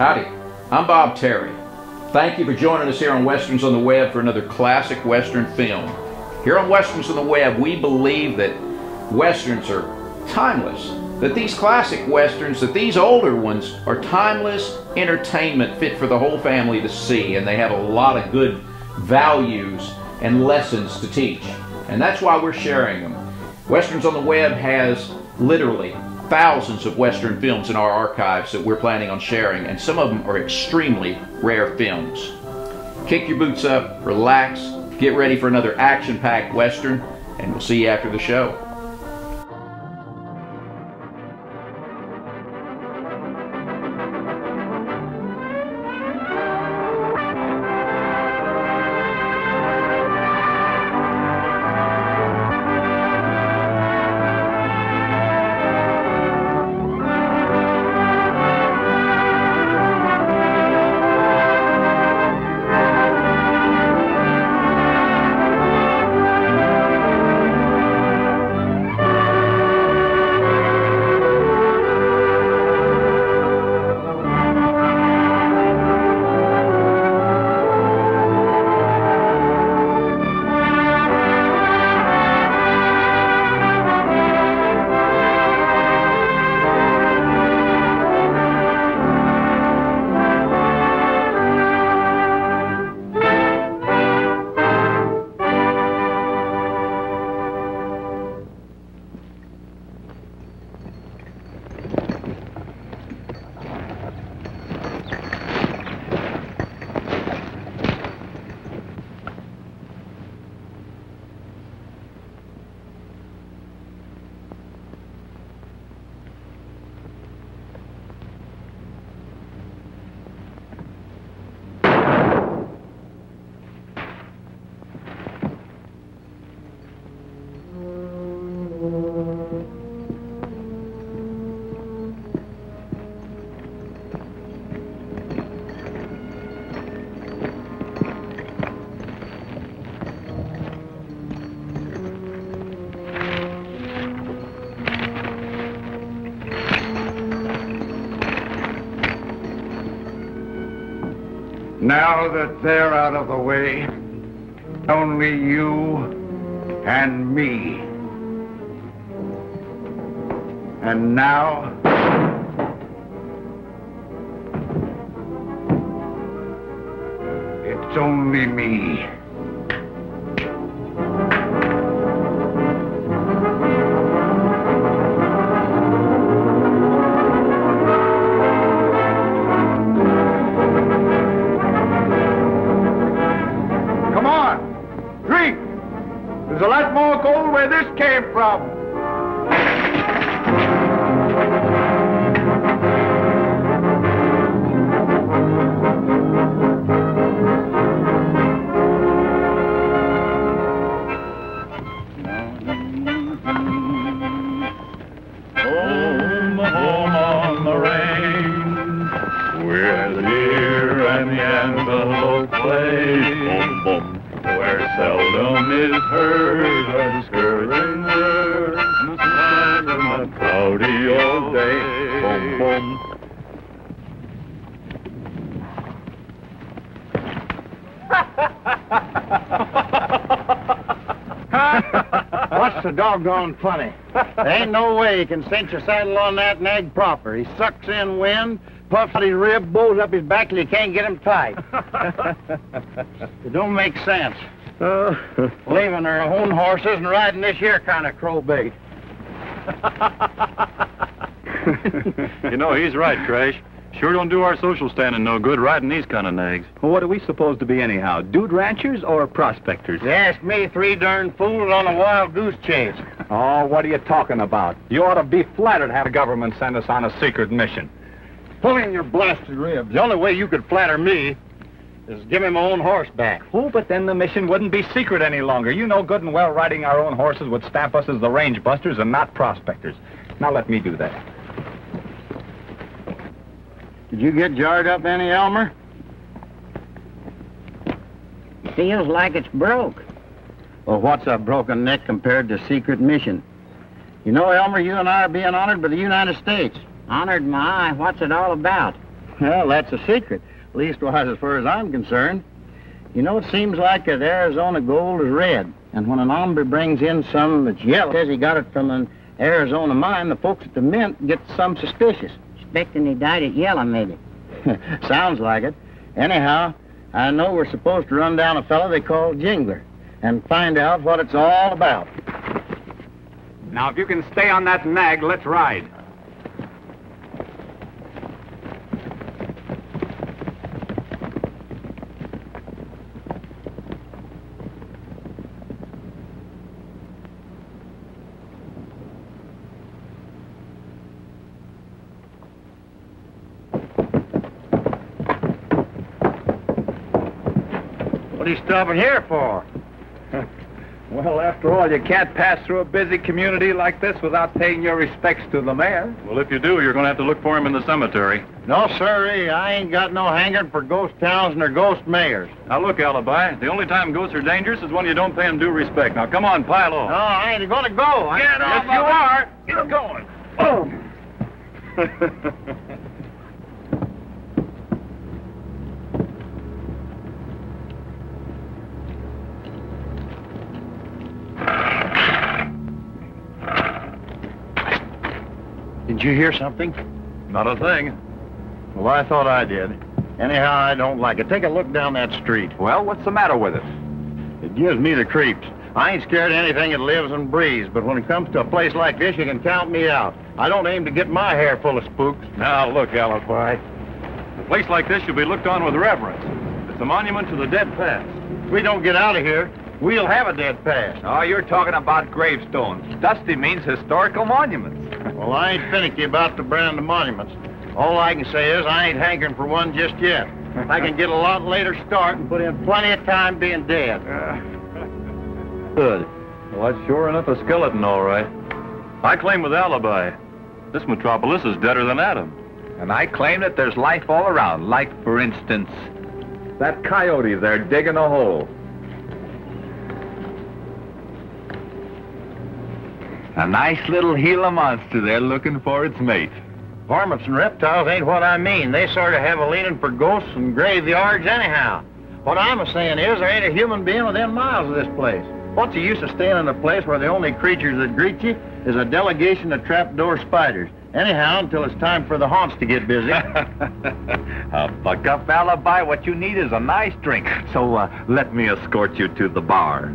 Howdy, I'm Bob Terry. Thank you for joining us here on Westerns on the Web for another classic Western film. Here on Westerns on the Web, we believe that Westerns are timeless, that these classic Westerns, that these older ones are timeless entertainment fit for the whole family to see, and they have a lot of good values and lessons to teach. And that's why we're sharing them. Westerns on the Web has literally thousands of Western films in our archives that we're planning on sharing, and some of them are extremely rare films. Kick your boots up, relax, get ready for another action-packed Western, and we'll see you after the show. Now that they're out of the way, only you and me. And now... it's only me. Doggone funny. There ain't no way he can cinch a saddle on that nag proper. He sucks in wind, puffs out his rib, bows up his back till you can't get him tight. It don't make sense. Leaving our own horses and riding this here kind of crowbait. You know, he's right, Crash. Sure don't do our social standing no good riding these kind of nags. Well, what are we supposed to be anyhow, dude ranchers or prospectors? You ask me, three darn fools on a wild goose chase. Oh, what are you talking about? You ought to be flattered to have the government send us on a secret mission. Pull in your blasted ribs. The only way you could flatter me is give me my own horse back. Oh, but then the mission wouldn't be secret any longer. You know good and well riding our own horses would stamp us as the range busters and not prospectors. Now let me do that. Did you get jarred up any, Elmer? Feels like it's broke. Well, what's a broken neck compared to secret mission? You know, Elmer, you and I are being honored by the United States. Honored, my eye, what's it all about? Well, that's a secret. Leastwise, as far as I'm concerned. You know, it seems like that Arizona gold is red. And when an hombre brings in some that's yellow, says he got it from an Arizona mine, the folks at the mint get some suspicious. Expecting he dyed it yellow, maybe. Sounds like it. Anyhow, I know we're supposed to run down a fellow they call Jingler and find out what it's all about. Now, if you can stay on that nag, let's ride. What are you stopping here for? Well, after all, you can't pass through a busy community like this without paying your respects to the mayor. Well, if you do, you're going to have to look for him in the cemetery. No, sirree. I ain't got no hankering for ghost towns nor ghost mayors. Now, look, Alibi. The only time ghosts are dangerous is when you don't pay them due respect. Now, come on, pile off. No, I ain't going to go. Get off. Yes, you are. You're going. Oh. Did you hear something? Not a thing. Well, I thought I did. Anyhow, I don't like it. Take a look down that street. Well, what's the matter with it? It gives me the creeps. I ain't scared of anything that lives and breathes, but when it comes to a place like this, you can count me out. I don't aim to get my hair full of spooks. Now, look, Alibi. A place like this should be looked on with reverence. It's a monument to the dead past. If we don't get out of here, we'll have a dead past. Oh, you're talking about gravestones. Dusty means historical monuments. Well, I ain't finicky about the brand of monuments. All I can say is I ain't hankering for one just yet. I can get a lot later start and put in plenty of time being dead. Good. Well, that's sure enough a skeleton, all right. I claim with Alibi, this metropolis is deader than Adam. And I claim that there's life all around. Like, for instance, that coyote there digging a hole. A nice little Gila monster there looking for its mate. Varmints and reptiles ain't what I mean. They sort of have a leaning for ghosts and graveyards anyhow. What I'm a-saying is there ain't a human being within miles of this place. What's the use of staying in a place where the only creatures that greet you is a delegation of trapdoor spiders? Anyhow, until it's time for the haunts to get busy. Buck up, Alibi. What you need is a nice drink. So let me escort you to the bar.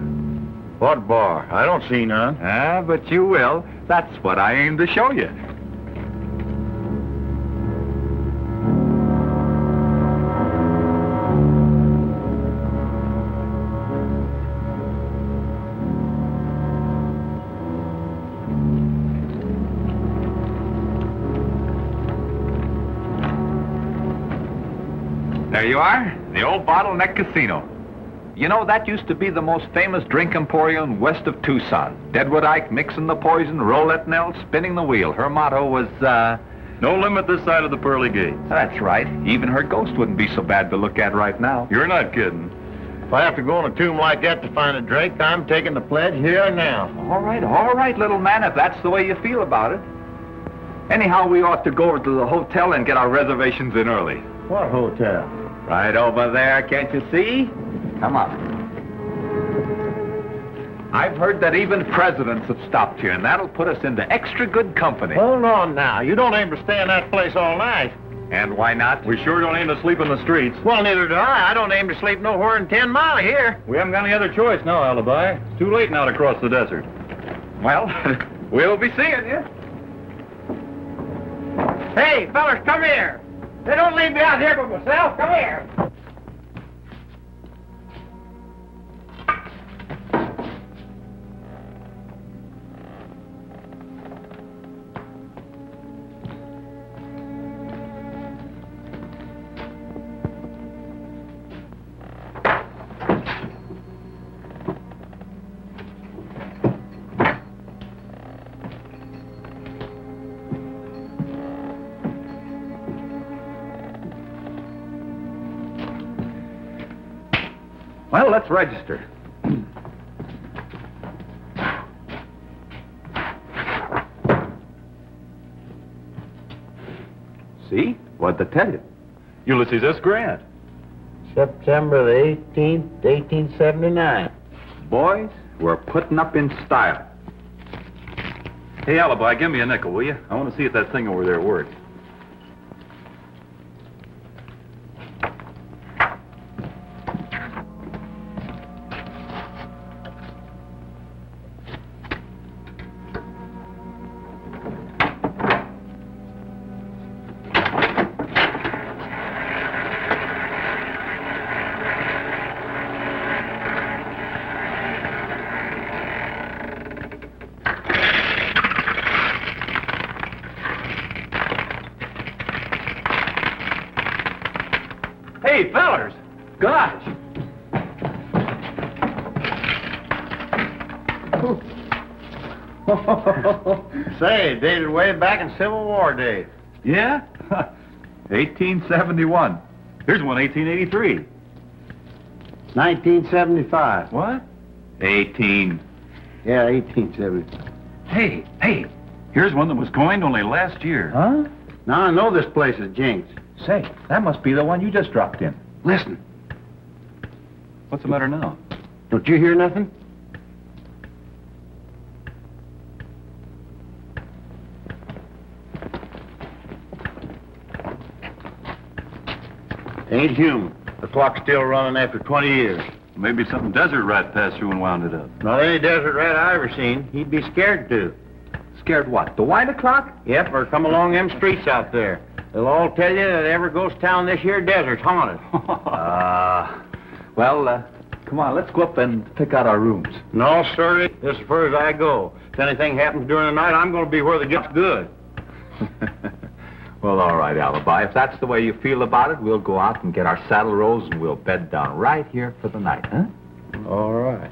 What bar? I don't see none. Ah, but you will. That's what I aim to show you. There you are, the old Bottleneck Casino. You know, that used to be the most famous drink emporium west of Tucson. Deadwood Ike mixing the poison, Roulette Nell spinning the wheel. Her motto was, no limit this side of the pearly gates. That's right. Even her ghost wouldn't be so bad to look at right now. You're not kidding. If I have to go in a tomb like that to find a drink, I'm taking the pledge here and now. All right, little man, if that's the way you feel about it. Anyhow, we ought to go over to the hotel and get our reservations in early. What hotel? Right over there, can't you see? Come on. I've heard that even presidents have stopped here, and that'll put us into extra good company. Hold on now. You don't aim to stay in that place all night. And why not? We sure don't aim to sleep in the streets. Well, neither do I. I don't aim to sleep nowhere in 10 miles here. We haven't got any other choice now, Alibi. It's too late now to cross the desert. Well, we'll be seeing you. Hey, fellas, come here. They don't leave me out here by myself. Come here. Well, let's register. See? What'd they tell you? Ulysses S. Grant. September the 18th, 1879. Boys, we're putting up in style. Hey, Alibi, give me a nickel, will you? I want to see if that thing over there works. Say, dated way back in Civil War days. Yeah? 1871. Here's one, 1883. 1975. What? 18. Yeah, 1875. Hey, hey, here's one that was coined only last year. Huh? Now I know this place is jinxed. Say, that must be the one you just dropped in. Listen. What's the matter now? Don't you hear nothing? Ain't human. The clock's still running after 20 years. Maybe some desert rat passed through and wound it up. Not any desert rat I ever seen. He'd be scared to. Scared what? The wind o'clock? Yep, or come along them streets out there. They'll all tell you that every ghost town this here desert's haunted. Come on, let's go up and pick out our rooms. No, sir, this is as far as I go. If anything happens during the night, I'm going to be where the job's good. Well, all right, Alibi. If that's the way you feel about it, we'll go out and get our saddle rolls and we'll bed down right here for the night, huh? All right.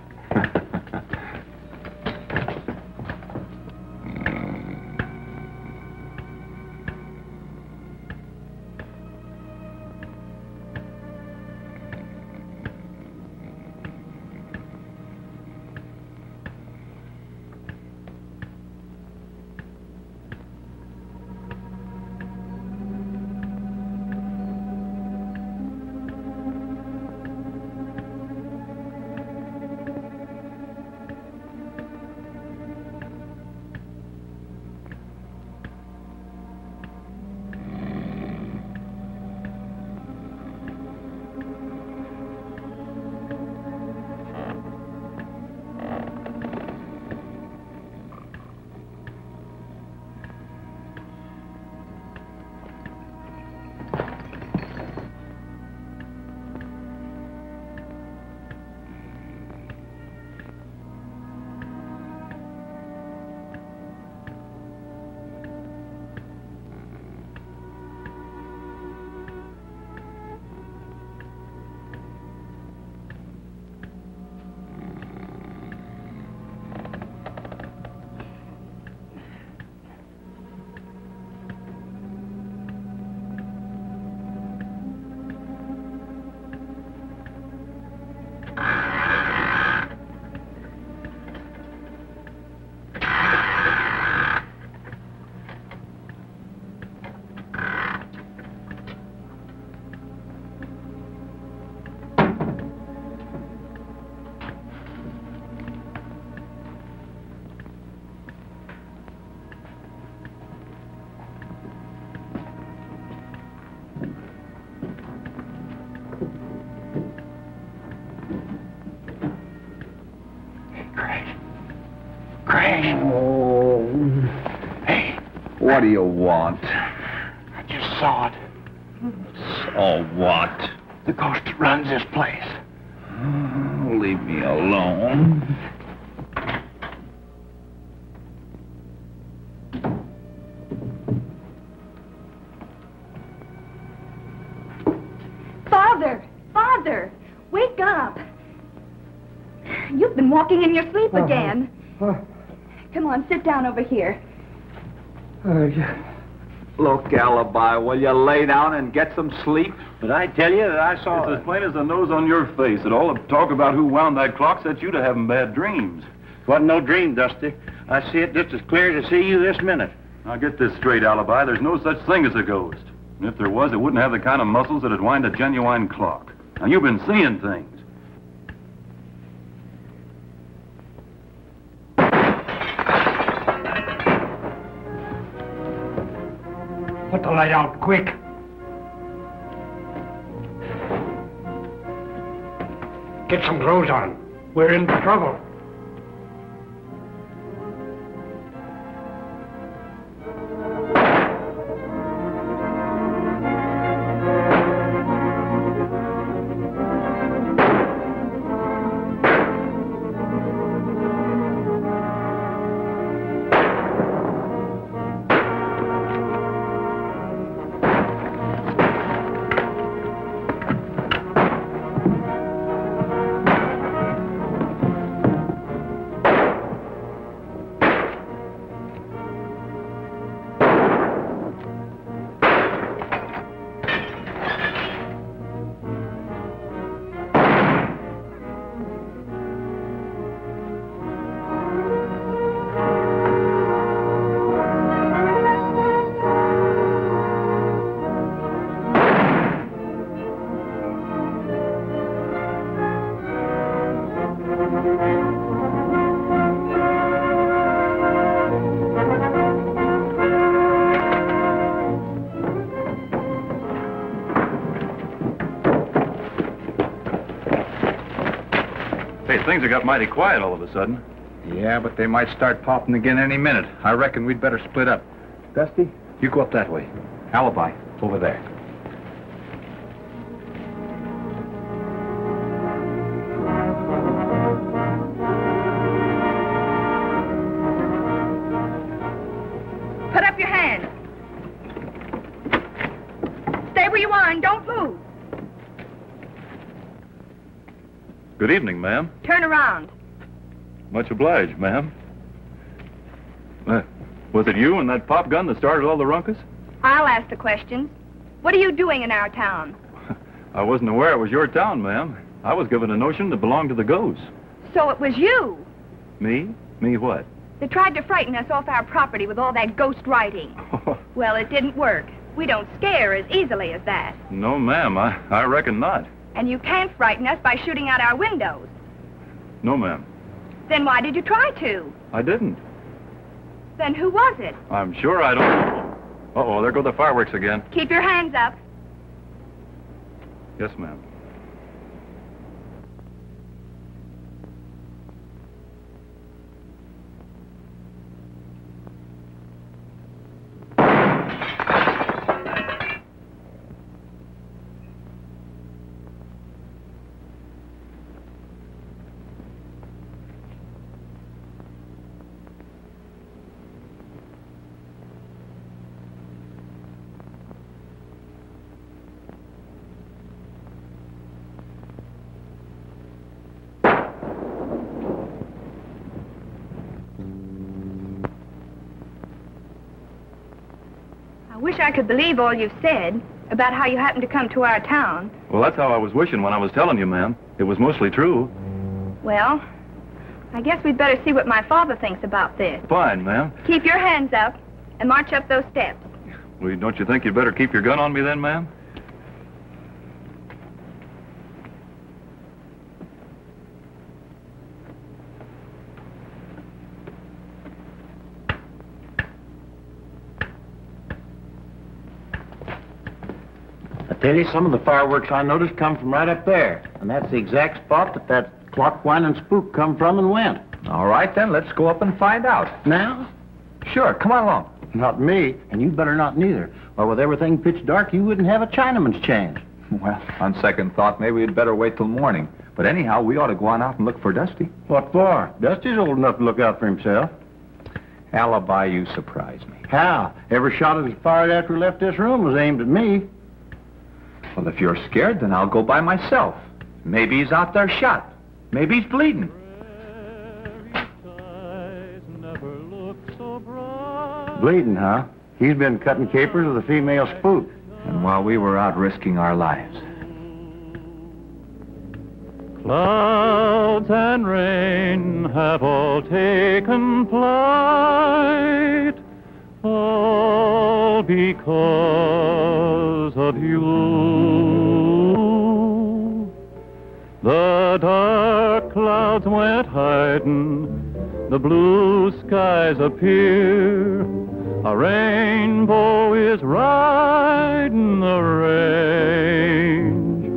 What do you want? I just saw it. Saw what? The ghost that runs this place. Oh, leave me alone. Father! Father! Wake up! You've been walking in your sleep again. Come on, sit down over here. Look, Alibi, will you lay down and get some sleep? But I tell you that I saw it. As plain as the nose on your face, and all the talk about who wound that clock set you to having bad dreams. It wasn't no dream, Dusty. I see it just as clear as I see you this minute. Now get this straight, Alibi. There's no such thing as a ghost. And if there was, it wouldn't have the kind of muscles that'd wind a genuine clock. Now, you've been seeing things. Put the light out, quick. Get some clothes on. We're in trouble. Things have got mighty quiet all of a sudden. Yeah, but they might start popping again any minute. I reckon we'd better split up. Dusty, you go up that way. Alibi, over there. Put up your hand. Stay where you are and don't move. Good evening, ma'am. Turn around. Much obliged, ma'am. Was it you and that pop gun that started all the ruckus? I'll ask the questions. What are you doing in our town? I wasn't aware it was your town, ma'am. I was given a notion that belonged to the ghosts. So it was you? Me? Me what? They tried to frighten us off our property with all that ghost writing. Well, it didn't work. We don't scare as easily as that. No, ma'am. I reckon not. And you can't frighten us by shooting out our windows. No, ma'am. Then why did you try to? I didn't. Then who was it? I'm sure I don't know. Uh-oh, there go the fireworks again. Keep your hands up. Yes, ma'am. I could believe all you've said about how you happened to come to our town. Well, that's how I was wishing when I was telling you, ma'am. It was mostly true. Well, I guess we'd better see what my father thinks about this. Fine, ma'am. Keep your hands up and march up those steps. Well, don't you think you'd better keep your gun on me then, ma'am? Billy, some of the fireworks I noticed come from right up there. And that's the exact spot that clock winding spook come from and went. All right, then, let's go up and find out. Now? Sure, come on along. Not me, and you better not neither. Or with everything pitch dark, you wouldn't have a Chinaman's chance. Well, on second thought, maybe we'd better wait till morning. But anyhow, we ought to go on out and look for Dusty. What for? Dusty's old enough to look out for himself. Alibi, you surprised me. How? Every shot that was fired after we left this room was aimed at me. Well, if you're scared, then I'll go by myself. Maybe he's out there shot. Maybe he's bleeding. Bleeding, huh? He's been cutting capers with a female spook. And while we were out risking our lives. Clouds and rain have all taken flight. Oh. all because of you. The dark clouds went hiding, the blue skies appear, a rainbow is riding the range,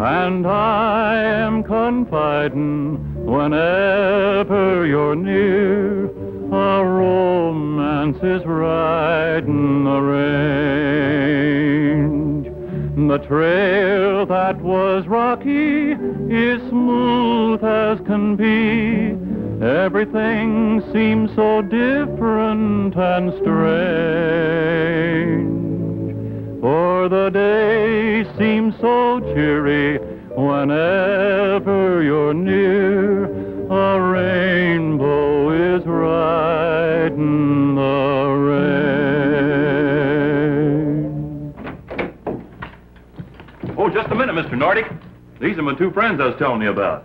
and I am confiding whenever you're near, a romance is riding the range. The trail that was rocky is smooth as can be. Everything seems so different and strange. For the day seems so cheery whenever you're near. A rainbow is riding the rain. Oh, just a minute, Mr. Nordic. These are my two friends I was telling you about.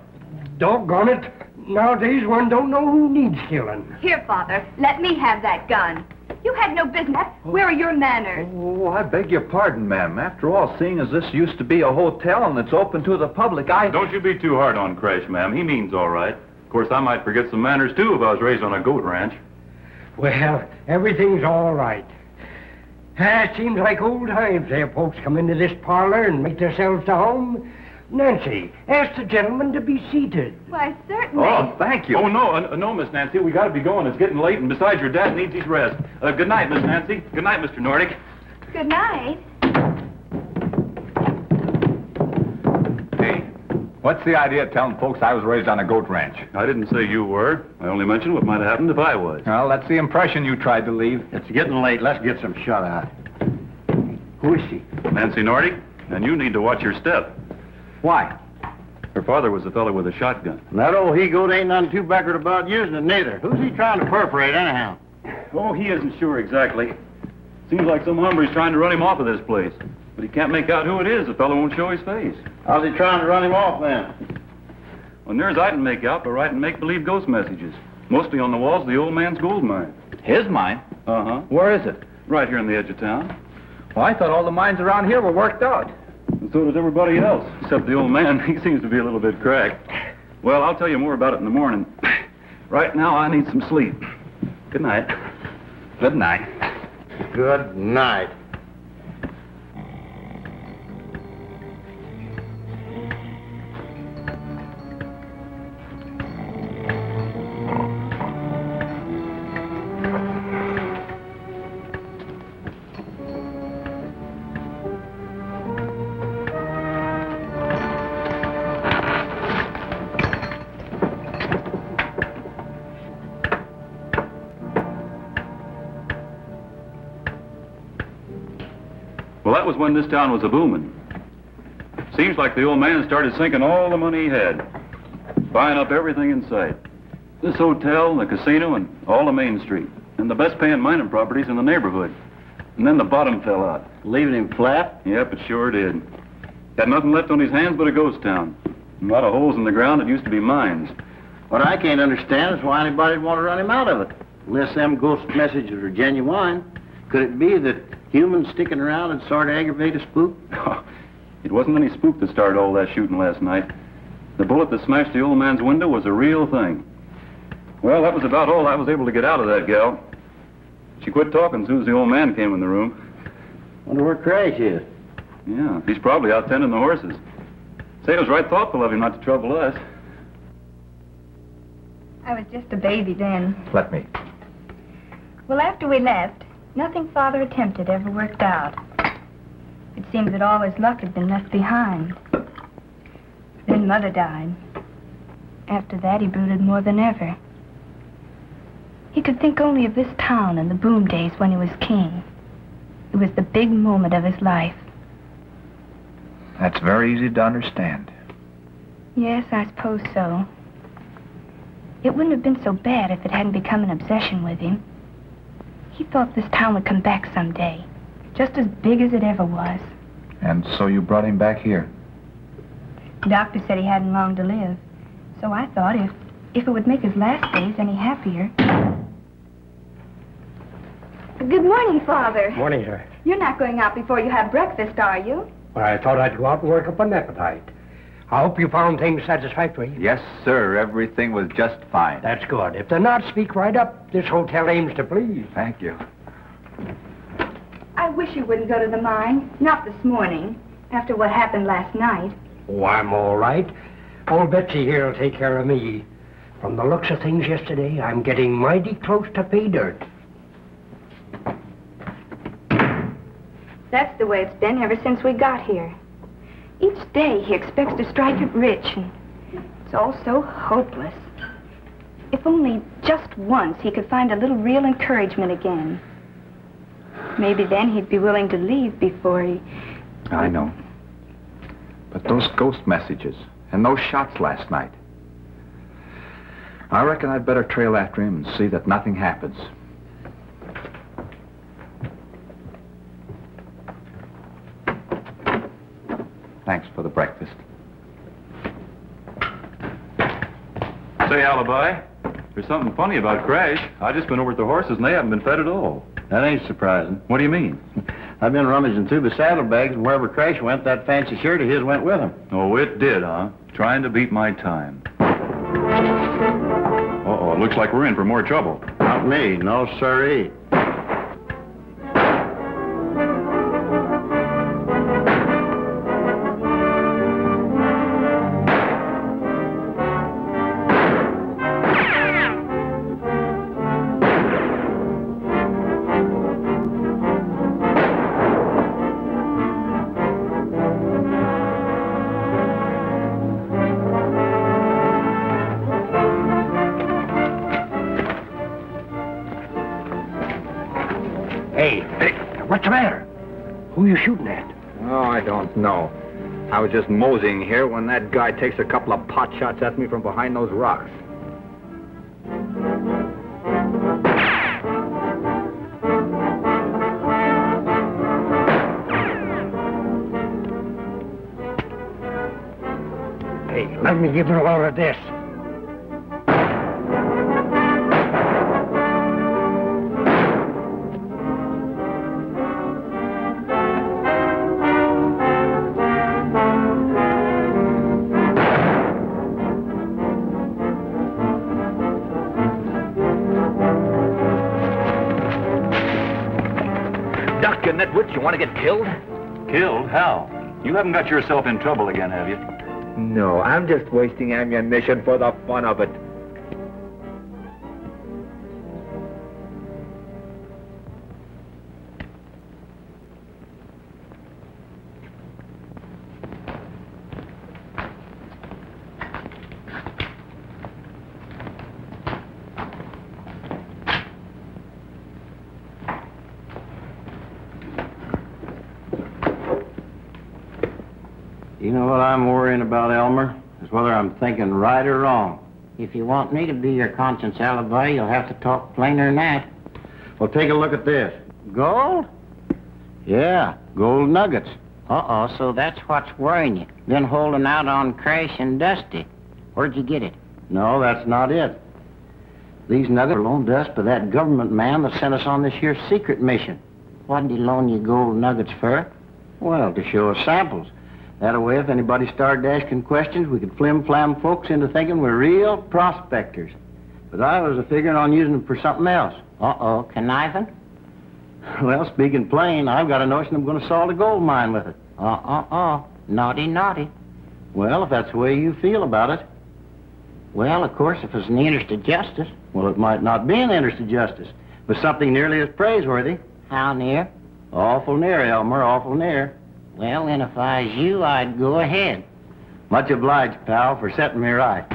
Doggone it. Nowadays, one don't know who needs killing. Here, Father, let me have that gun. You had no business. Oh. Where are your manners? Oh, I beg your pardon, ma'am. After all, seeing as this used to be a hotel and it's open to the public, I... Don't you be too hard on Crash, ma'am. He means all right. Of course, I might forget some manners, too, if I was raised on a goat ranch. Well, everything's all right. It seems like old times there. Folks come into this parlor and make themselves to home. Nancy, ask the gentleman to be seated. Why, certainly. Oh, thank you. Oh, no, Miss Nancy, we got to be going. It's getting late, and besides, your dad needs his rest. Good night, Miss Nancy. Good night, Mr. Nordic. Good night. Hey, what's the idea of telling folks I was raised on a goat ranch? I didn't say you were. I only mentioned what might have happened if I was. Well, that's the impression you tried to leave. It's getting late. Let's get some shut out. Who is she? Nancy Nordic, and you need to watch your step. Why? Her father was the fellow with a shotgun. And that old he goat ain't none too backward about using it neither. Who's he trying to perforate anyhow? Oh, he isn't sure exactly. Seems like some hombre's trying to run him off of this place. But he can't make out who it is. The fellow won't show his face. How's he trying to run him off then? Well, near as I can make out, by writing make-believe ghost messages. Mostly on the walls of the old man's gold mine. His mine? Uh-huh. Where is it? Right here on the edge of town. Well, I thought all the mines around here were worked out. And so does everybody else, except the old man. He seems to be a little bit cracked. Well, I'll tell you more about it in the morning. Right now, I need some sleep. Good night. Good night. Good night. That was when this town was a-booming. Seems like the old man started sinking all the money he had, buying up everything in sight. This hotel, the casino, and all the Main Street, and the best-paying mining properties in the neighborhood. And then the bottom fell out. Leaving him flat? Yep, it sure did. Got nothing left on his hands but a ghost town. A lot of holes in the ground that used to be mines. What I can't understand is why anybody'd want to run him out of it. Unless them ghost messages are genuine. Could it be that humans sticking around and sort of aggravate a spook? Oh, it wasn't any spook that started all that shooting last night. The bullet that smashed the old man's window was a real thing. Well, that was about all I was able to get out of that gal. She quit talking as soon as the old man came in the room. Wonder where Crash is. Yeah, he's probably out tending the horses. Say, it was right thoughtful of him not to trouble us. I was just a baby then. Let me. Well, after we left, nothing Father attempted ever worked out. It seemed that all his luck had been left behind. Then Mother died. After that, he brooded more than ever. He could think only of this town and the boom days when he was king. It was the big moment of his life. That's very easy to understand. Yes, I suppose so. It wouldn't have been so bad if it hadn't become an obsession with him. He thought this town would come back someday, just as big as it ever was. And so you brought him back here? The doctor said he hadn't long to live, so I thought if it would make his last days any happier. Good morning, Father. Morning, sir. You're not going out before you have breakfast, are you? Well, I thought I'd go out and work up an appetite. I hope you found things satisfactory. Yes, sir. Everything was just fine. That's good. If they're not, speak right up. This hotel aims to please. Thank you. I wish you wouldn't go to the mine. Not this morning. After what happened last night. Oh, I'm all right. Old Betsy here will take care of me. From the looks of things yesterday, I'm getting mighty close to pay dirt. That's the way it's been ever since we got here. Each day he expects to strike it rich, and it's all so hopeless. If only just once he could find a little real encouragement again. Maybe then he'd be willing to leave before he... I know. But those ghost messages and those shots last night... I reckon I'd better trail after him and see that nothing happens. Thanks for the breakfast. Say, Alibi, there's something funny about Crash. I just been over at the horses and they haven't been fed at all. That ain't surprising. What do you mean? I've been rummaging through the saddlebags, and wherever Crash went, that fancy shirt of his went with him. Oh, it did, huh? Trying to beat my time. It looks like we're in for more trouble. Not me, no siree. No. I was just moseying here when that guy takes a couple of pot shots at me from behind those rocks. Hey, let me give her a load of this. You want to get killed? Killed? How? You haven't got yourself in trouble again, have you? No, I'm just wasting ammunition for the fun of it. Thinking right or wrong. If you want me to be your conscience, Alibi, you'll have to talk plainer than that. Well, take a look at this. Gold? Yeah, gold nuggets. Uh-oh, so that's what's worrying you. Been holding out on Crash and Dusty. Where'd you get it? No, that's not it. These nuggets were loaned to us by that government man that sent us on this here secret mission. What'd he loan you gold nuggets for? Well, to show us samples. That way, if anybody started asking questions, we could flim-flam folks into thinking we're real prospectors. But I was figuring on using them for something else. Uh-oh, conniving? Well, speaking plain, I've got a notion I'm going to salt a gold mine with it. Naughty, naughty. Well, if that's the way you feel about it. Well, of course, if it's in the interest of justice. Well, it might not be in the interest of justice, but something nearly as praiseworthy. How near? Awful near, Elmer, awful near. Well, then, if I was you, I'd go ahead. Much obliged, pal, for setting me right.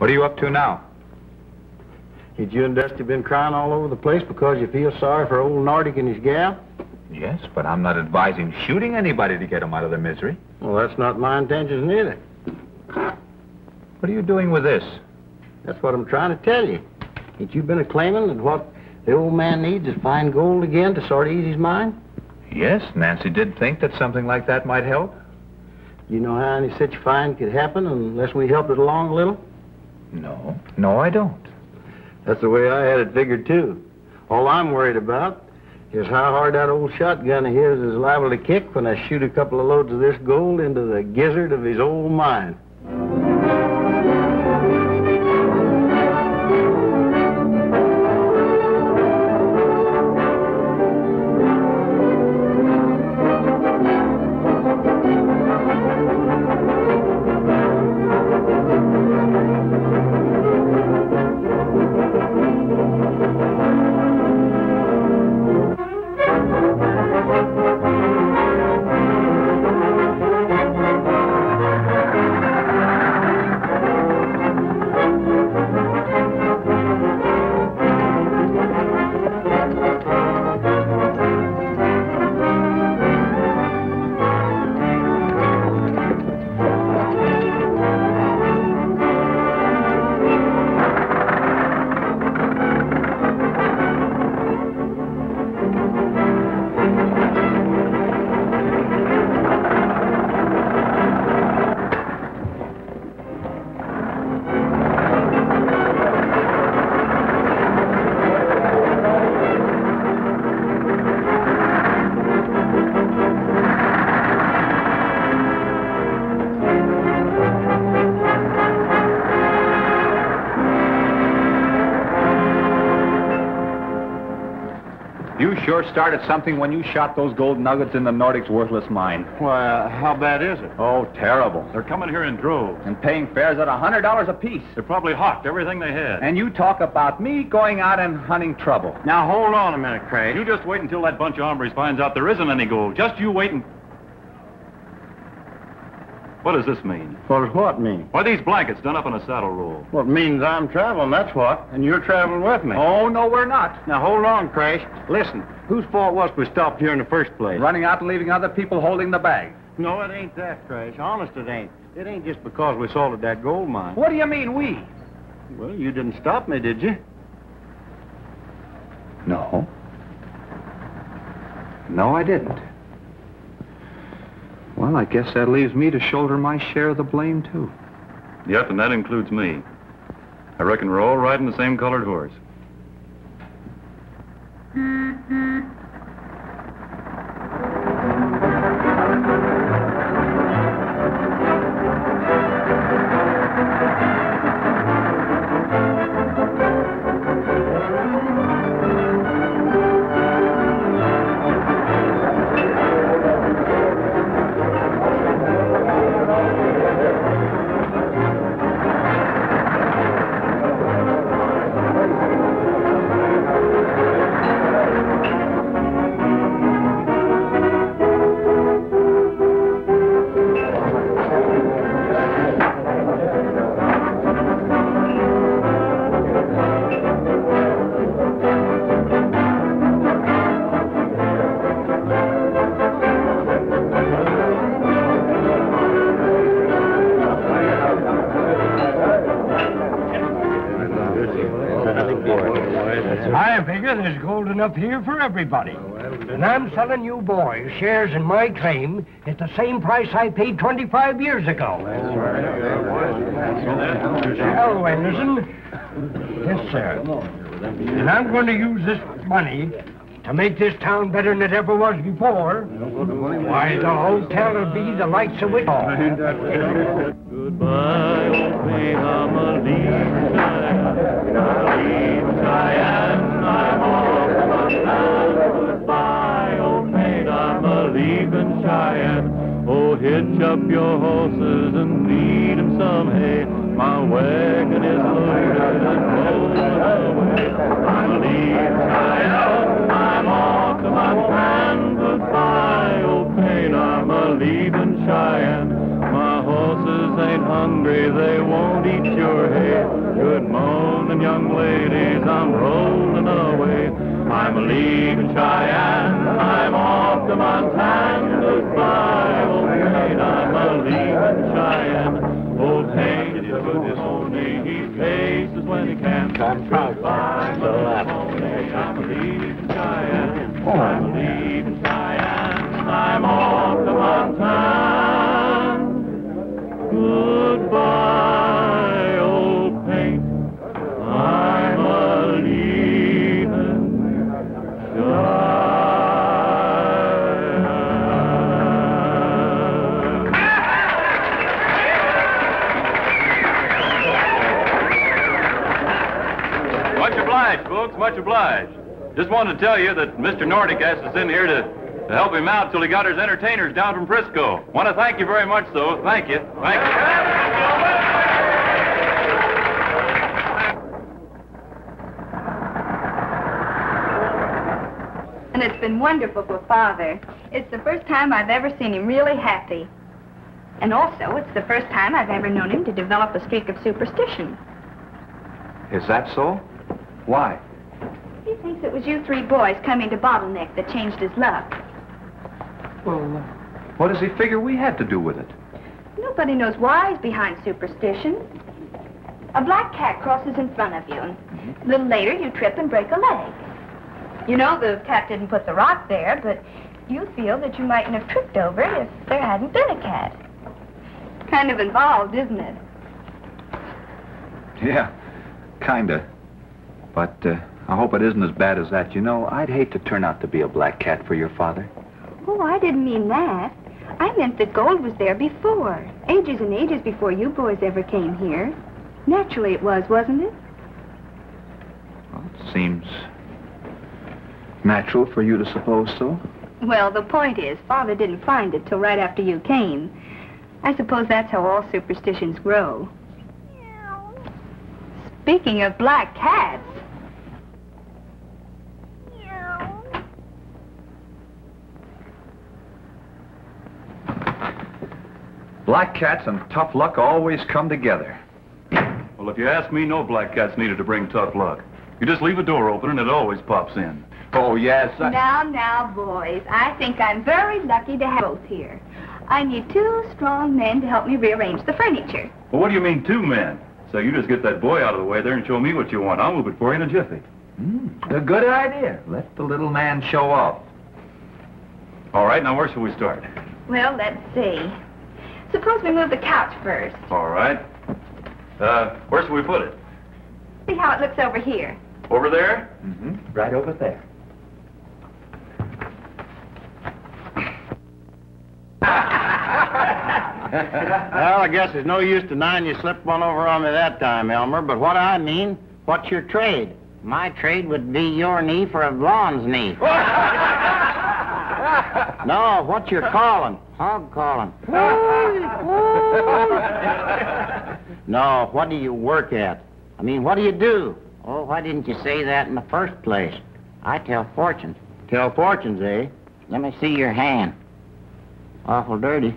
What are you up to now? Did you and Dusty been crying all over the place because you feel sorry for old Nordic and his gal? Yes, but I'm not advising shooting anybody to get them out of their misery. Well, that's not my intention either. What are you doing with this? That's what I'm trying to tell you. Ain't you been a-claiming that what the old man needs is fine gold again to sort of ease his mind? Yes, Nancy did think that something like that might help. You know how any such find could happen unless we helped it along a little? No, I don't. That's the way I had it figured, too. All I'm worried about is how hard that old shotgun of his is liable to kick when I shoot a couple of loads of this gold into the gizzard of his old mind. Sure started something when you shot those gold nuggets in the Nordic's worthless mine. Why, how bad is it? Oh, terrible. They're coming here in droves. And paying fares at $100 apiece. They probably hawked everything they had. And you talk about me going out and hunting trouble. Now, hold on a minute, Craig. You just wait until that bunch of hombres finds out there isn't any gold. Just you wait and... What does this mean? What does what mean? Why, these blankets done up in a saddle roll. Well, it means I'm traveling, that's what. And you're traveling with me. Oh, no, we're not. Now, hold on, Crash. Listen, whose fault was we stopped here in the first place? Running out and leaving other people holding the bag. No, it ain't that, Crash. Honest, it ain't. It ain't just because we salted that gold mine. What do you mean, we? Well, you didn't stop me, did you? No. No, I didn't. Well, I guess that leaves me to shoulder my share of the blame, too. Yep, and that includes me. I reckon we're all riding the same colored horse. Up here for everybody. And I'm selling you boys shares in my claim at the same price I paid 25 years ago. Well, Anderson. Yes, sir. And I'm going to use this money to make this town better than it ever was before. Why, the hotel will be the likes of it all. Goodbye, old mate, I'm a leave. I am my home. And goodbye, old mate, I'm a-leavin' Cheyenne. Oh, hitch up your horses and feed 'em some hay. My wagon is loaded and rolling away. I'm a-leavin' Cheyenne, I'm off to my friend. Goodbye, old mate, I'm a-leavin' Cheyenne. My horses ain't hungry, they won't eat your hay. Good morning, young ladies, I'm rolling away. I'm leaving Cheyenne, I'm off to Montana. Goodbye, old mate, I'm leaving Cheyenne. Old Hank is a good pony, he paces when he can. Goodbye, old pony, I'm leaving Cheyenne. I'm leaving Cheyenne, I'm off to Montana. Goodbye, old paint, I'm a-leavin' Cheyenne. Much obliged, folks, much obliged. Just wanted to tell you that Mr. Nordic asked us in here to help him out till he got his entertainers down from Frisco. Want to thank you very much, though. Thank you. Thank you. And it's been wonderful for Father. It's the first time I've ever seen him really happy. And also, it's the first time I've ever known him to develop a streak of superstition. Is that so? Why? He thinks it was you three boys coming to Bottleneck that changed his luck. Well, what does he figure we had to do with it? Nobody knows why he's behind superstition. A black cat crosses in front of you, and a little later you trip and break a leg. You know, the cat didn't put the rock there, but you feel that you mightn't have tripped over it if there hadn't been a cat. Kind of involved, isn't it? Yeah, kinda. But I hope it isn't as bad as that. You know, I'd hate to turn out to be a black cat for your father. Oh, I didn't mean that. I meant that gold was there before. Ages and ages before you boys ever came here. Naturally it was, wasn't it? Well, it seems natural for you to suppose so. Well, the point is, Father didn't find it till right after you came. I suppose that's how all superstitions grow. Speaking of black cats... Black cats and tough luck always come together. Well, if you ask me, no black cat's needed to bring tough luck. You just leave a door open and it always pops in. Oh, yes, I... Now, boys, I think I'm very lucky to have both here. I need two strong men to help me rearrange the furniture. Well, what do you mean, two men? So you just get that boy out of the way there and show me what you want. I'll move it for you in a jiffy. A good idea. Let the little man show off. All right, now where shall we start? Well, let's see. Suppose we move the couch first. All right. Where should we put it? See how it looks over here. Over there? Mm-hmm. Right over there. Well, I guess there's no use denying you slipped one over on me that time, Elmer. But what I mean, what's your trade? My trade would be your knee for a blonde's knee. No, what you're calling? Hog calling. No, what do you work at? I mean, what do you do? Oh, why didn't you say that in the first place? I tell fortunes. Tell fortunes, eh? Let me see your hand. Awful dirty.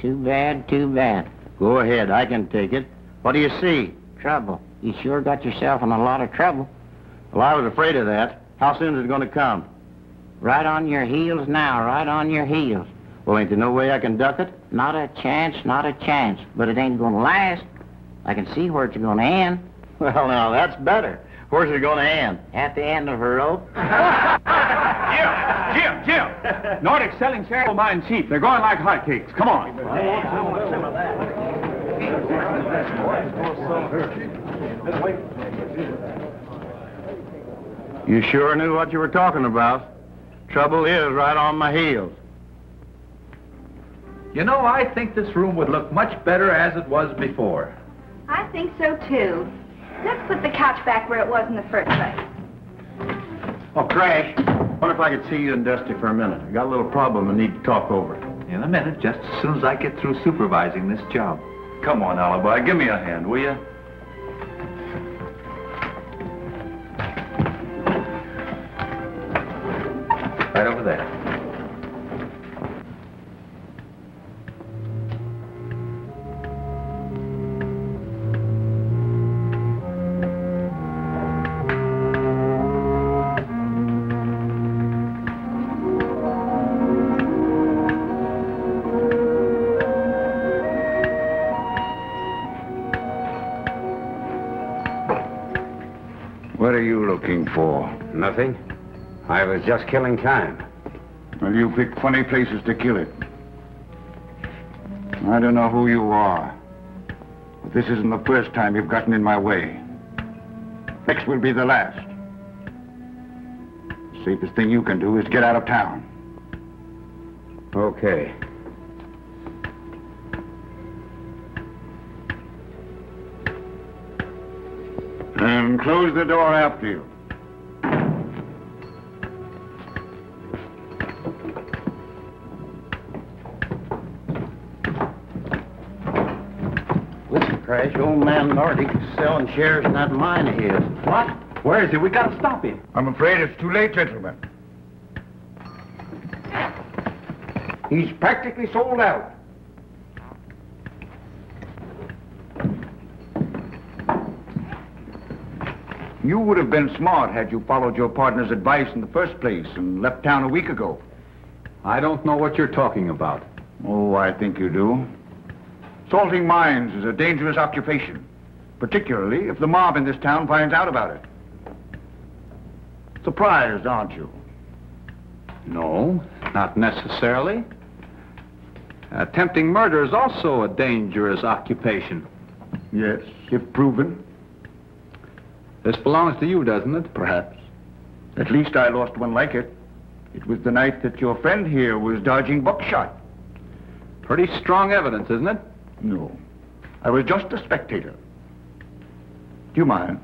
Too bad, too bad. Go ahead, I can take it. What do you see? Trouble. You sure got yourself in a lot of trouble. Well, I was afraid of that. How soon is it going to come? Right on your heels now, right on your heels. Well, ain't there no way I can duck it? Not a chance, not a chance. But it ain't going to last. I can see where it's going to end. Well, now, that's better. Where's it going to end? At the end of a rope. Jim! Nordic selling shares will mine cheap. They're going like hotcakes. Come on. I want some of that. You sure knew what you were talking about. Trouble is right on my heels. You know, I think this room would look much better as it was before. I think so, too. Let's put the couch back where it was in the first place. Oh, Crash. Wonder if I could see you and Dusty for a minute. I got a little problem I need to talk over. In a minute, just as soon as I get through supervising this job. Come on, Alibi. Give me a hand, will you? Right over there. looking for? Nothing. I was just killing time. Well, you picked funny places to kill it. I don't know who you are, but this isn't the first time you've gotten in my way. Next will be the last. The safest thing you can do is get out of town. Okay. And close the door after you. Listen, Crash, old man Nordic is selling shares in that mine of his. What? Where is he? We gotta stop him. I'm afraid it's too late, gentlemen. He's practically sold out. You would have been smart had you followed your partner's advice in the first place and left town a week ago. I don't know what you're talking about. Oh, I think you do. Salting mines is a dangerous occupation, particularly if the mob in this town finds out about it. Surprised, aren't you? No, not necessarily. Attempting murder is also a dangerous occupation. Yes, if proven. This belongs to you, doesn't it? Perhaps. At least I lost one like it. It was the night that your friend here was dodging buckshot. Pretty strong evidence, isn't it? No. I was just a spectator. Do you mind?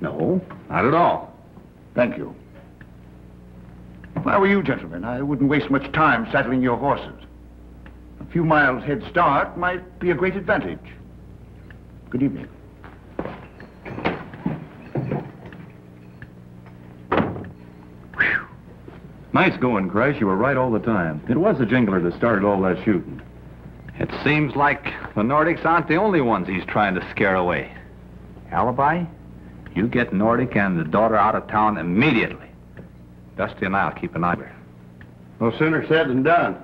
No, not at all. Thank you. If I were you, gentlemen, I wouldn't waste much time saddling your horses. A few miles head start might be a great advantage. Good evening. Nice going, Crash. You were right all the time. It was the Jingler that started all that shooting. It seems like the Nordics aren't the only ones he's trying to scare away. Alibi? You get Nordic and the daughter out of town immediately. Dusty and I'll keep an eye on her. No sooner said than done.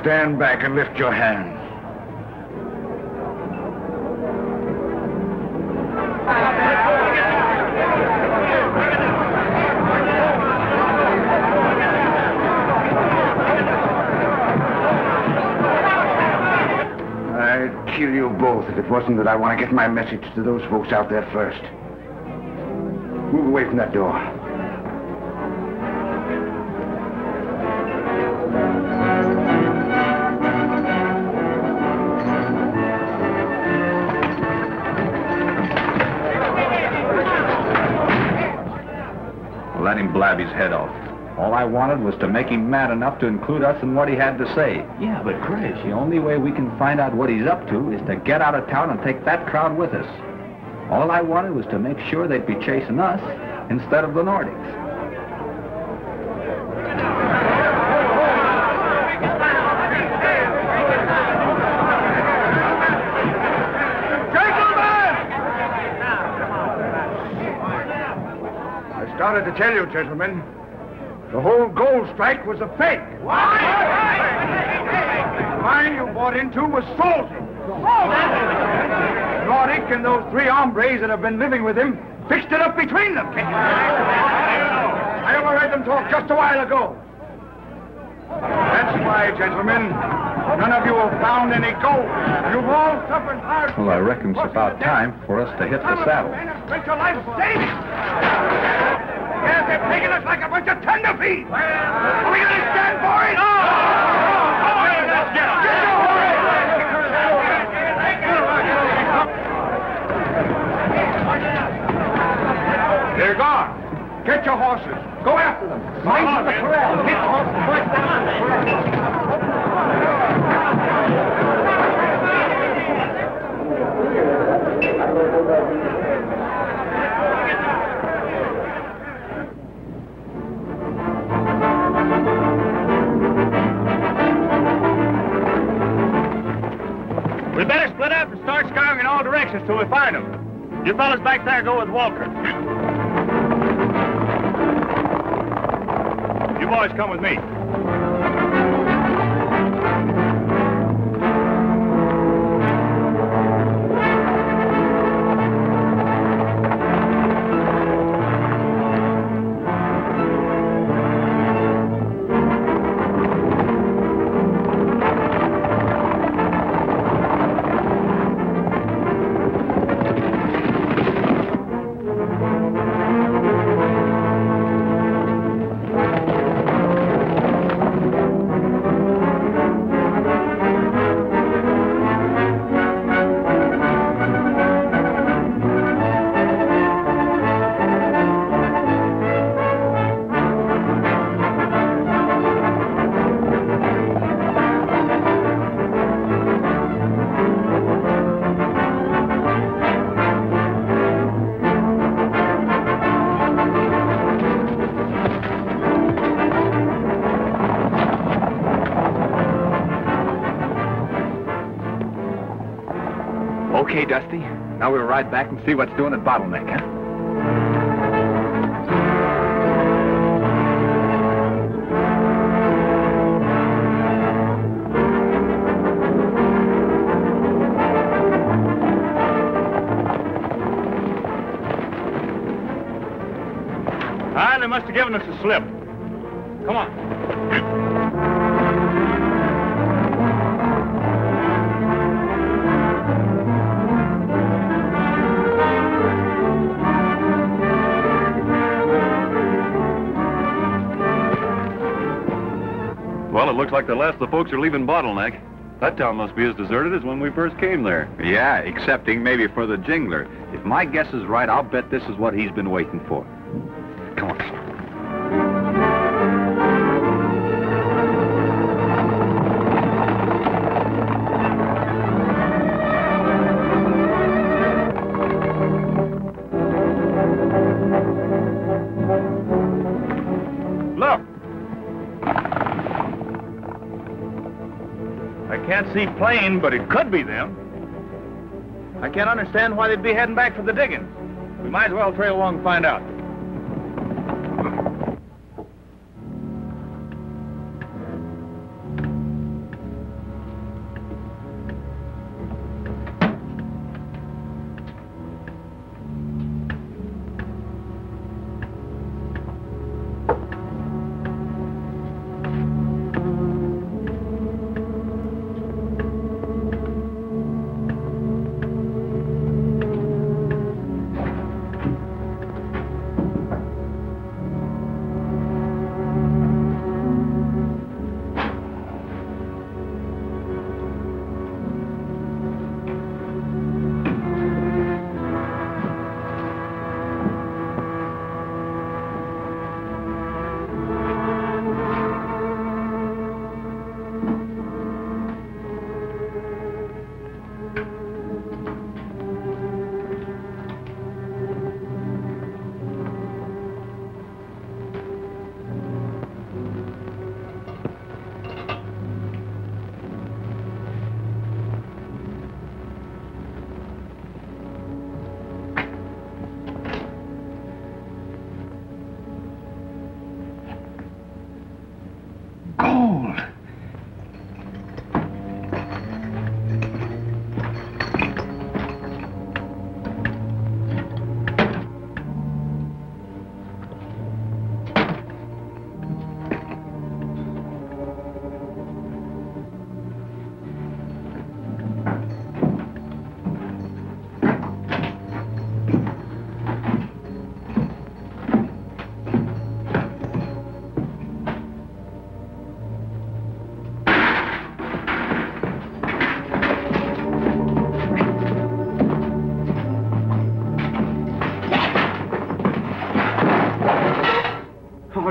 Stand back and lift your hands. I'd kill you both if it wasn't that I want to get my message to those folks out there first. Move away from that door. Blab his head off. All I wanted was to make him mad enough to include us in what he had to say. Yeah, but Crash, the only way we can find out what he's up to is to get out of town and take that crowd with us. All I wanted was to make sure they'd be chasing us instead of the Nordics. I wanted to tell you, gentlemen, the whole gold strike was a fake. Why? The mine you bought into was salted. Nordic and those three hombres that have been living with him fixed it up between them. I overheard them talk just a while ago. That's why, gentlemen, none of you have found any gold. You've all suffered hard. Well, I reckon it's about time for us to hit the saddle. Make your life safe. Yes, they're taking us like a bunch of tenderfeet. Are we going to stand for it? No! Let's get them. Get them away! Get your horses. Go after them. Mind the corral. Get the horses first. We better split up and start scouring in all directions till we find them. You fellas back there go with Walker. You boys come with me. Okay, Dusty. Now we'll ride back and see what's doing at Bottleneck, huh? Ah, they must have given us a slip. Come on. Looks like the last of the folks are leaving Bottleneck. That town must be as deserted as when we first came there. Yeah, excepting maybe for the Jingler. If my guess is right, I'll bet this is what he's been waiting for. Come on. See plain, but it could be them. I can't understand why they'd be heading back for the diggings. We might as well trail along and find out.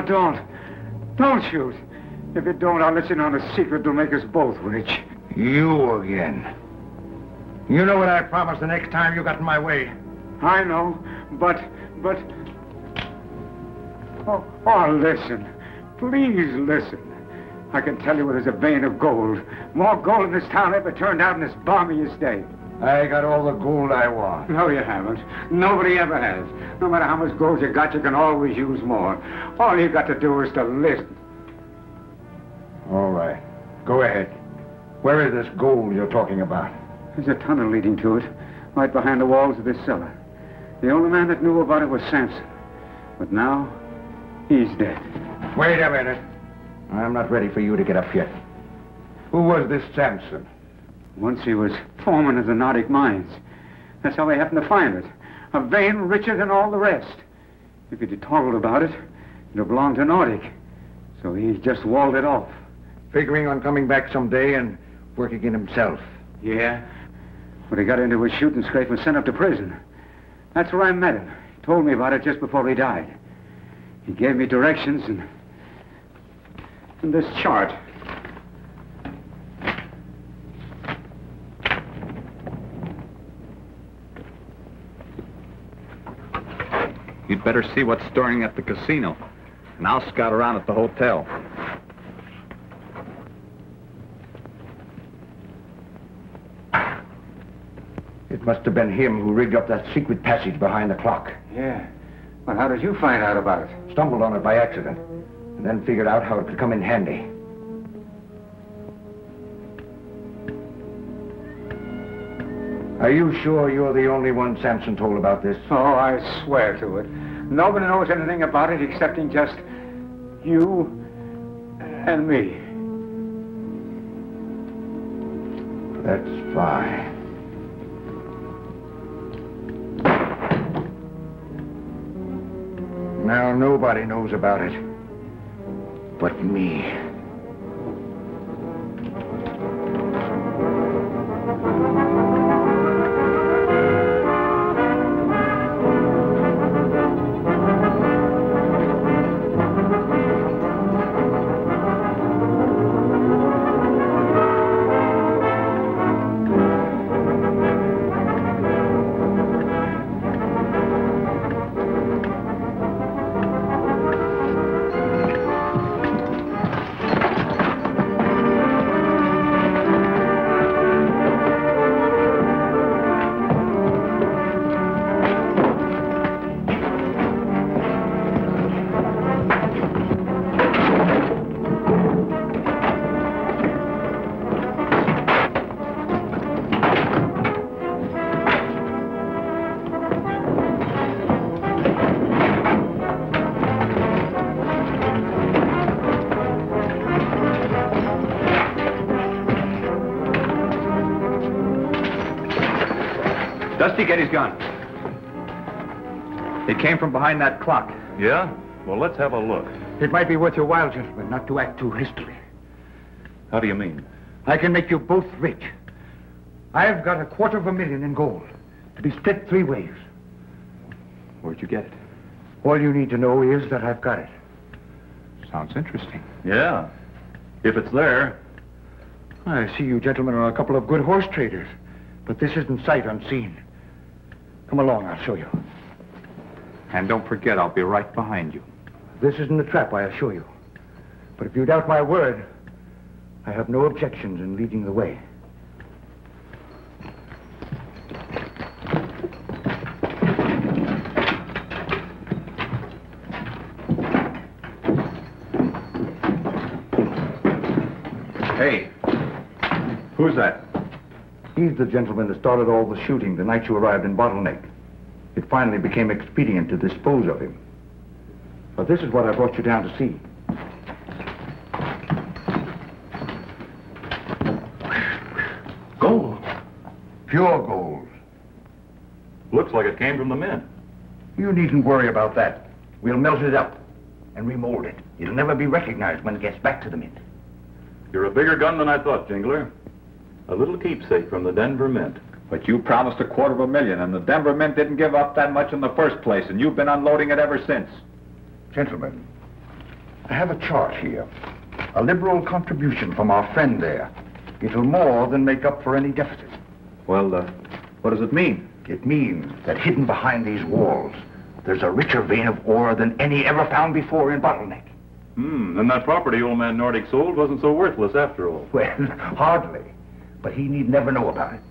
Don't shoot. If you don't, I'll let you know on a secret to make us both rich. You again. You know what I promised the next time you got in my way. I know, but... Oh, listen. Please listen. I can tell you there's a vein of gold. More gold in this town ever turned out in this balmiest day. I got all the gold I want. No, you haven't. Nobody ever has. No matter how much gold you got, you can always use more. All you got to do is to listen. All right. Go ahead. Where is this gold you're talking about? There's a tunnel leading to it, right behind the walls of this cellar. The only man that knew about it was Samson. But now, he's dead. Wait a minute. I'm not ready for you to get up yet. Who was this Samson? Once he was foreman of the Nordic mines. That's how they happened to find it. A vein richer than all the rest. If he'd told about it, it would belong to Nordic. So he's just walled it off. Figuring on coming back someday and working in himself. Yeah. But he got into a shooting scrape and sent up to prison. That's where I met him. He told me about it just before he died. He gave me directions and this chart. You'd better see what's stirring at the casino, and I'll scout around at the hotel. It must have been him who rigged up that secret passage behind the clock. Yeah. Well, how did you find out about it? Stumbled on it by accident, and then figured out how it could come in handy. Are you sure you're the only one Samson told about this? Oh, I swear to it. Nobody knows anything about it excepting just you and me. That's fine. Now, nobody knows about it, but me. Get his gun. It came from behind that clock. Yeah? Well, let's have a look. It might be worth your while, gentlemen, not to act too hastily. How do you mean? I can make you both rich. I've got $250,000 in gold to be split 3 ways. Where'd you get it? All you need to know is that I've got it. Sounds interesting. Yeah. If it's there. I see you gentlemen are a couple of good horse traders, but this isn't sight unseen. Come along, I'll show you. And don't forget, I'll be right behind you. This isn't a trap, I assure you. But if you doubt my word, I have no objections in leading the way. Hey, who's that? He's the gentleman that started all the shooting the night you arrived in Bottleneck. It finally became expedient to dispose of him. But this is what I brought you down to see. Gold. Pure gold. Looks like it came from the mint. You needn't worry about that. We'll melt it up and remold it. It'll never be recognized when it gets back to the mint. You're a bigger gun than I thought, Jingler. A little keepsake from the Denver Mint. But you promised $250,000, and the Denver Mint didn't give up that much in the first place, and you've been unloading it ever since. Gentlemen, I have a chart here. A liberal contribution from our friend there. It'll more than make up for any deficit. Well, what does it mean? It means that hidden behind these walls, there's a richer vein of ore than any ever found before in Bottleneck. Hmm, and that property old man Nordic sold wasn't so worthless after all. Well, hardly. But he need never know about it.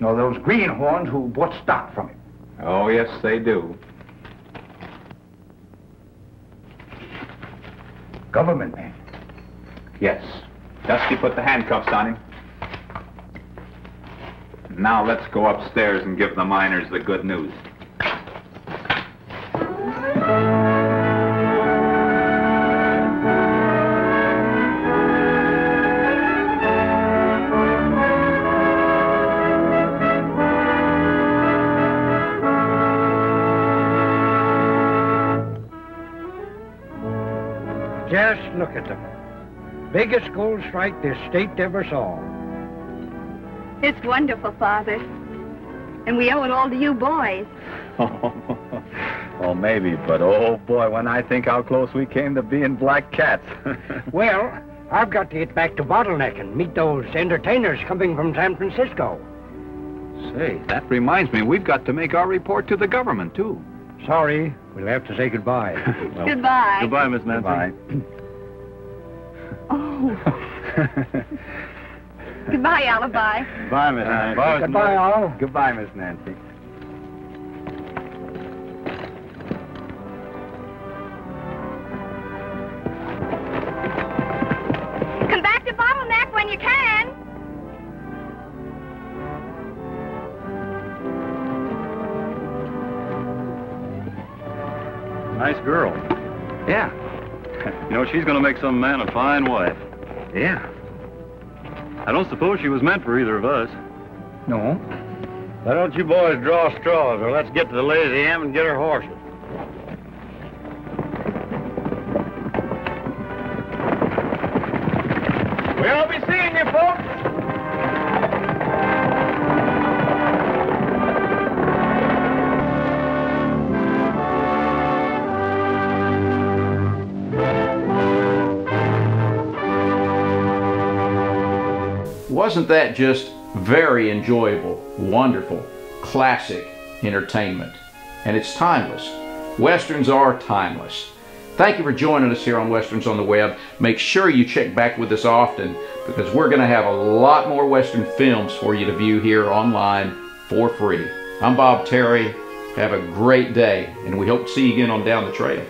Nor those greenhorns who bought stock from him. Oh, yes, they do. Government man. Yes. Dusty put the handcuffs on him. Now let's go upstairs and give the miners the good news. Just look at them. Biggest gold strike this state ever saw. It's wonderful, Father. And we owe it all to you boys. Oh, well, maybe, but oh boy, when I think how close we came to being black cats. Well, I've got to get back to Bottleneck and meet those entertainers coming from San Francisco. Say, that reminds me, we've got to make our report to the government, too. Sorry, we'll have to say goodbye. Well, goodbye. Goodbye, Miss Nancy. Goodbye. Oh. Goodbye, Alibi. Goodbye, Miss Nancy. Goodbye, all. Goodbye, Miss Nancy. Come back to Bottleneck when you can. Nice girl. Yeah. You know, she's going to make some man a fine wife. Yeah. I don't suppose she was meant for either of us. No. Why don't you boys draw straws, or let's get to the Lazy M and get her horses. We'll be seeing you, folks. Wasn't that just very enjoyable, wonderful, classic entertainment? And it's timeless. Westerns are timeless. Thank you for joining us here on Westerns on the Web. Make sure you check back with us often, because we're going to have a lot more Western films for you to view here online for free. I'm Bob Terry. Have a great day, and we hope to see you again on Down the Trail.